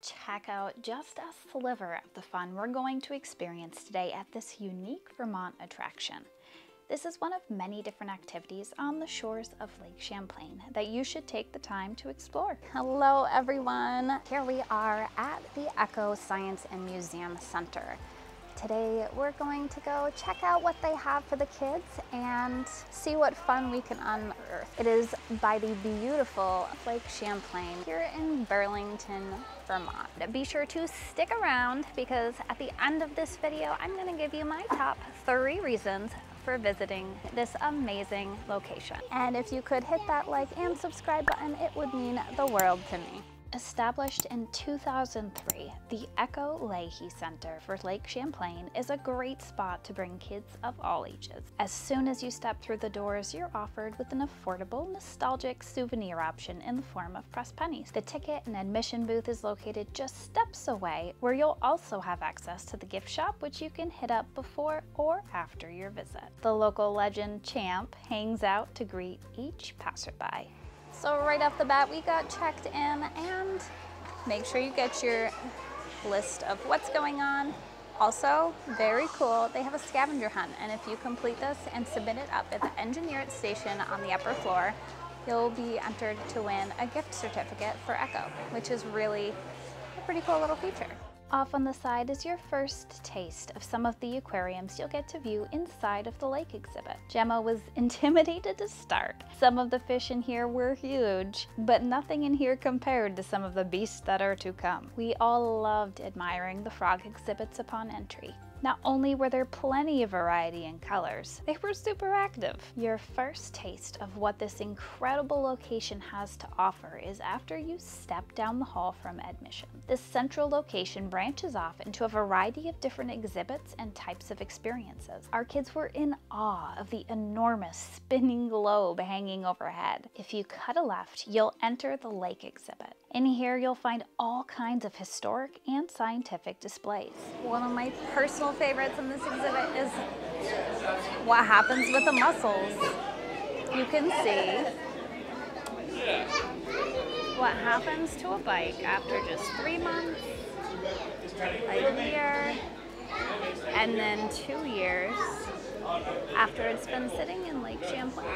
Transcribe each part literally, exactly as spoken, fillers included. Check out just a sliver of the fun we're going to experience today at this unique Vermont attraction. This is one of many different activities on the shores of Lake Champlain that you should take the time to explore. Hello everyone! Here we are at the Echo Science and Museum Center. Today we're going to go check out what they have for the kids and see what fun we can unearth. It is by the beautiful Lake Champlain here in Burlington, Vermont. Be sure to stick around because at the end of this video, I'm going to give you my top three reasons for visiting this amazing location. And if you could hit that like and subscribe button, it would mean the world to me. Established in two thousand three, the Echo Leahy Center for Lake Champlain is a great spot to bring kids of all ages. As soon as you step through the doors, you're offered with an affordable, nostalgic souvenir option in the form of pressed pennies. The ticket and admission booth is located just steps away, where you'll also have access to the gift shop, which you can hit up before or after your visit. The local legend Champ hangs out to greet each passerby. So right off the bat, we got checked in, and make sure you get your list of what's going on. Also, very cool, they have a scavenger hunt, and if you complete this and submit it up at the engineer station on the upper floor, you'll be entered to win a gift certificate for Echo, which is really a pretty cool little feature. Off on the side is your first taste of some of the aquariums you'll get to view inside of the lake exhibit. Gemma was intimidated to start. Some of the fish in here were huge, but nothing in here compared to some of the beasts that are to come. We all loved admiring the frog exhibits upon entry. Not only were there plenty of variety in colors, they were super active. Your first taste of what this incredible location has to offer is after you step down the hall from admission. This central location branches off into a variety of different exhibits and types of experiences. Our kids were in awe of the enormous spinning globe hanging overhead. If you cut a left, you'll enter the lake exhibit. In here, you'll find all kinds of historic and scientific displays. One of my personal favorites in this exhibit is what happens with the mussels. You can see what happens to a bike after just three months, a year, and then two years after it's been sitting in Lake Champlain.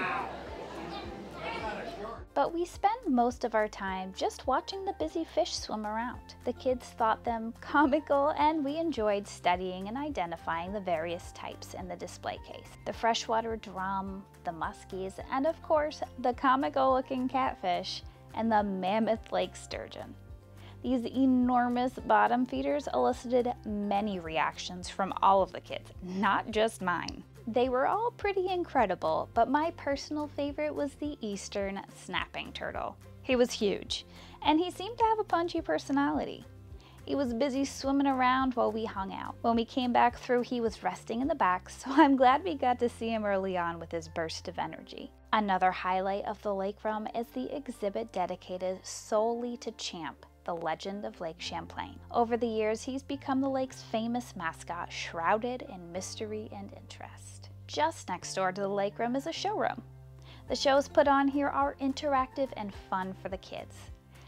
But we spend most of our time just watching the busy fish swim around. The kids thought them comical, and we enjoyed studying and identifying the various types in the display case. The freshwater drum, the muskies, and of course, the comical looking catfish and the mammoth lake sturgeon. These enormous bottom feeders elicited many reactions from all of the kids, not just mine. They were all pretty incredible, but my personal favorite was the Eastern snapping turtle. He was huge, and he seemed to have a punchy personality. He was busy swimming around while we hung out. When we came back through, he was resting in the back, so I'm glad we got to see him early on with his burst of energy. Another highlight of the lake room is the exhibit dedicated solely to Champ, the legend of Lake Champlain. Over the years, he's become the lake's famous mascot, shrouded in mystery and interest. Just next door to the lake room is a showroom. The shows put on here are interactive and fun for the kids.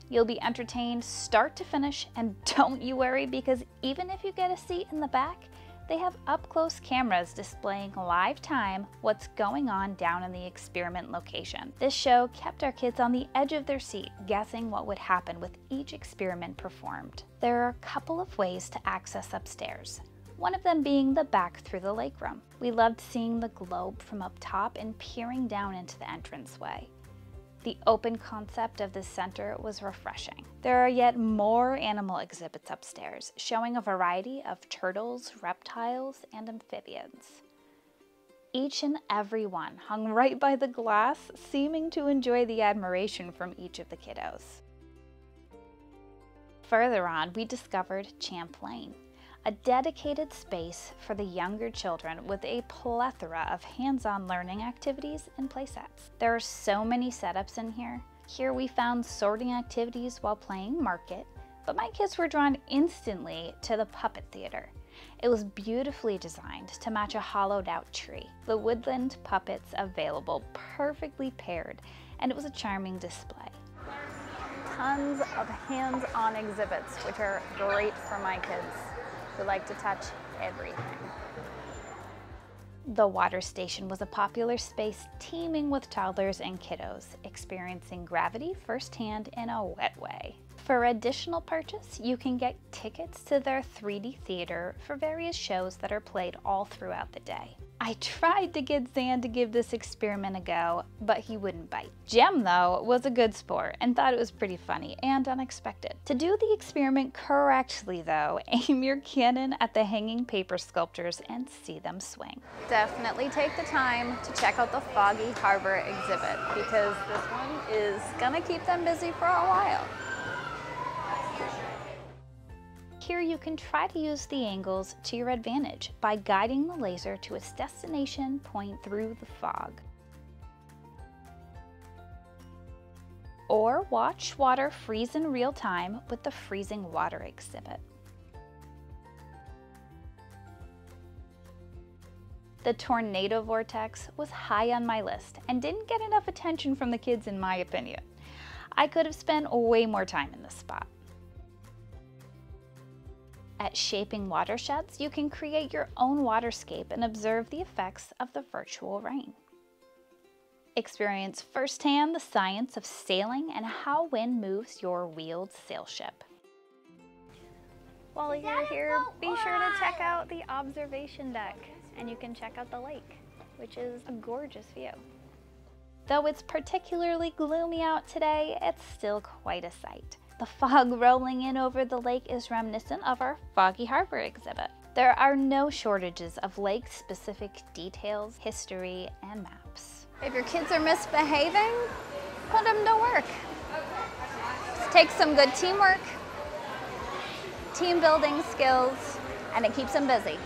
You'll be entertained start to finish, and don't you worry, because even if you get a seat in the back, they have up-close cameras displaying live time what's going on down in the experiment location. This show kept our kids on the edge of their seat, guessing what would happen with each experiment performed. There are a couple of ways to access upstairs, one of them being the back through the lake room. We loved seeing the globe from up top and peering down into the entranceway. The open concept of this center was refreshing. There are yet more animal exhibits upstairs, showing a variety of turtles, reptiles, and amphibians. Each and every one hung right by the glass, seeming to enjoy the admiration from each of the kiddos. Further on, we discovered Champlain, a dedicated space for the younger children with a plethora of hands-on learning activities and playsets. There are so many setups in here. Here we found sorting activities while playing market, but my kids were drawn instantly to the puppet theater. It was beautifully designed to match a hollowed-out tree. The woodland puppets available perfectly paired, and it was a charming display. tons of hands-on exhibits, which are great for my kids who like to touch everything. The water station was a popular space teeming with toddlers and kiddos, experiencing gravity firsthand in a wet way. For additional purchase, you can get tickets to their three D theater for various shows that are played all throughout the day. I tried to get Zan to give this experiment a go, but he wouldn't bite. Jem, though, was a good sport and thought it was pretty funny and unexpected. To do the experiment correctly, though, aim your cannon at the hanging paper sculptures and see them swing. Definitely take the time to check out the Foggy Harbor exhibit, because this one is gonna keep them busy for a while. Here you can try to use the angles to your advantage by guiding the laser to its destination point through the fog. Or watch water freeze in real time with the freezing water exhibit. The tornado vortex was high on my list and didn't get enough attention from the kids, in my opinion. I could have spent way more time in this spot. At Shaping Watersheds, you can create your own waterscape and observe the effects of the virtual rain. Experience firsthand the science of sailing and how wind moves your wheeled sail ship. While you're here, be sure to check out the observation deck, and you can check out the lake, which is a gorgeous view. Though it's particularly gloomy out today, it's still quite a sight. The fog rolling in over the lake is reminiscent of our Foggy Harbor exhibit. There are no shortages of lake-specific details, history, and maps. If your kids are misbehaving, put them to work. It takes some good teamwork, team building skills, and it keeps them busy.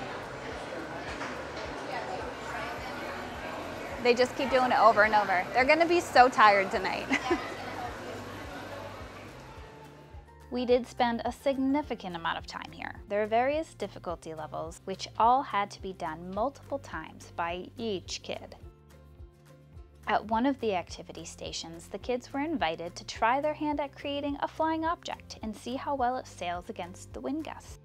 They just keep doing it over and over. They're gonna be so tired tonight. We did spend a significant amount of time here. There are various difficulty levels, which all had to be done multiple times by each kid. At one of the activity stations, the kids were invited to try their hand at creating a flying object and see how well it sails against the wind gusts.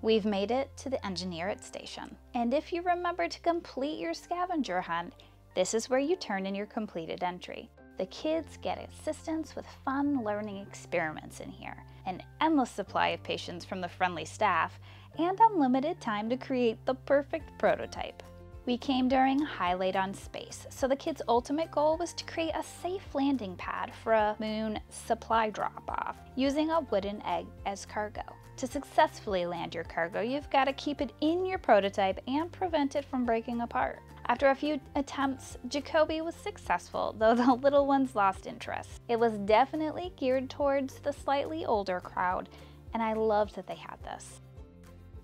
We've made it to the Engineer It station. And if you remember to complete your scavenger hunt, this is where you turn in your completed entry. The kids get assistance with fun learning experiments in here, an endless supply of patience from the friendly staff, and unlimited time to create the perfect prototype. We came during Highlight on Space, so the kids' ultimate goal was to create a safe landing pad for a moon supply drop-off using a wooden egg as cargo. To successfully land your cargo, you've got to keep it in your prototype and prevent it from breaking apart. After a few attempts, Jacoby was successful, though the little ones lost interest. It was definitely geared towards the slightly older crowd, and I loved that they had this.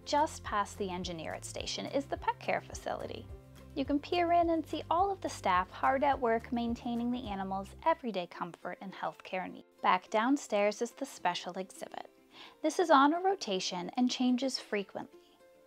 Just past the Engineer It station is the pet care facility. You can peer in and see all of the staff hard at work maintaining the animals' everyday comfort and healthcare needs. Back downstairs is the special exhibit. This is on a rotation and changes frequently.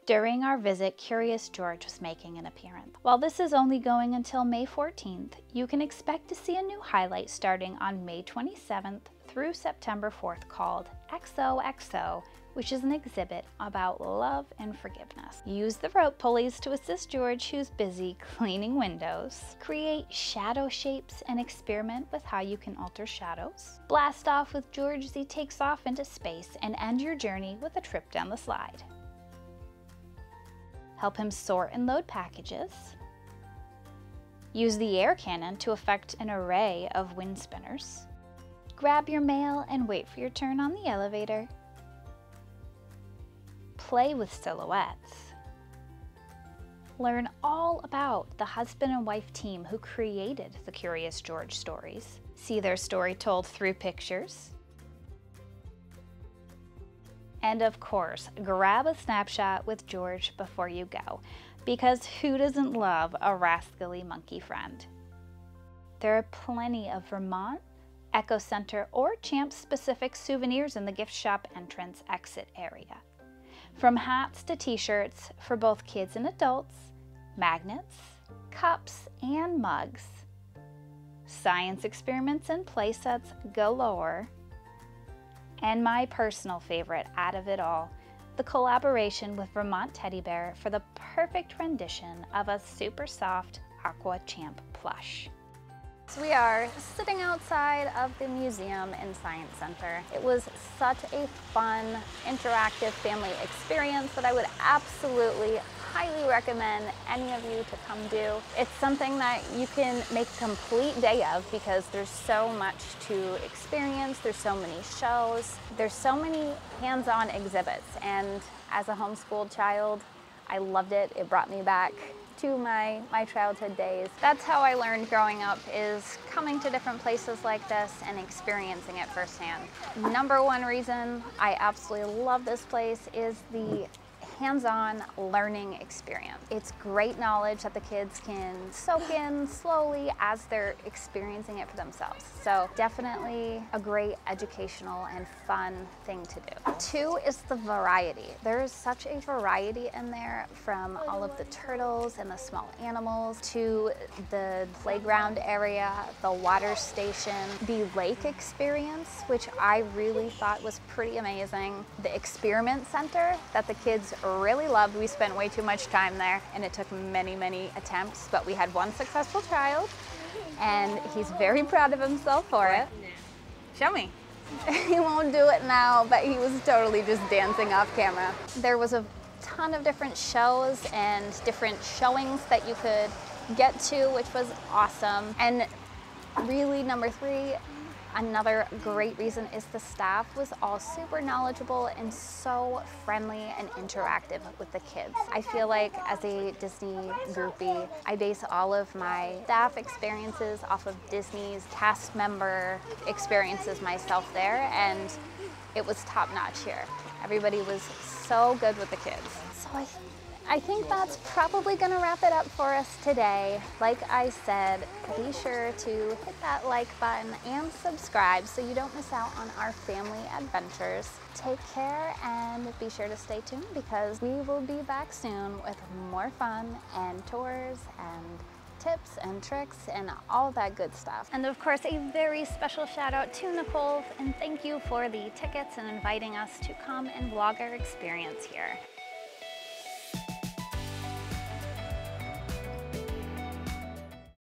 During our visit, Curious George was making an appearance. While this is only going until May fourteenth, you can expect to see a new highlight starting on May twenty-seventh through September fourth called X O X O, which is an exhibit about love and forgiveness. Use the rope pulleys to assist George, who's busy cleaning windows. Create shadow shapes and experiment with how you can alter shadows. Blast off with George as he takes off into space and end your journey with a trip down the slide. Help him sort and load packages. Use the air cannon to affect an array of wind spinners. Grab your mail and wait for your turn on the elevator. Play with silhouettes. Learn all about the husband and wife team who created the Curious George stories. See their story told through pictures. And of course, grab a snapshot with George before you go, because who doesn't love a rascally monkey friend? There are plenty of Vermont, Echo Center, or Champ-specific souvenirs in the gift shop entrance exit area. From hats to t-shirts for both kids and adults, magnets, cups, and mugs. science experiments and play sets galore, and my personal favorite out of it all, the collaboration with Vermont Teddy Bear for the perfect rendition of a super soft Aqua Champ plush. So we are sitting outside of the museum and science center. It was such a fun, interactive family experience that I would absolutely highly recommend any of you to come do. It's something that you can make a complete day of because there's so much to experience, there's so many shows, there's so many hands-on exhibits, and as a homeschooled child, I loved it. It brought me back to my, my childhood days. That's how I learned growing up, is coming to different places like this and experiencing it firsthand. Number one reason I absolutely love this place is the hands-on learning experience. It's great knowledge that the kids can soak in slowly as they're experiencing it for themselves. So definitely a great educational and fun thing to do. Two is the variety. There is such a variety in there, from all of the turtles and the small animals to the playground area, the water station, the lake experience, which I really thought was pretty amazing, the experiment center that the kids really loved. We spent way too much time there, and it took many, many attempts, but we had one successful child, and he's very proud of himself for it. Show me. He won't do it now, but he was totally just dancing off camera. There was a ton of different shows and different showings that you could get to, which was awesome. And really, number three, another great reason is the staff was all super knowledgeable and so friendly and interactive with the kids. I feel like as a Disney groupie, I base all of my staff experiences off of Disney's cast member experiences myself there, and it was top-notch here. Everybody was so good with the kids. So I I think that's probably gonna wrap it up for us today. Like I said, be sure to hit that like button and subscribe so you don't miss out on our family adventures. Take care, and be sure to stay tuned because we will be back soon with more fun and tours and tips and tricks and all that good stuff. And of course, a very special shout out to Nicole, and thank you for the tickets and inviting us to come and vlog our experience here.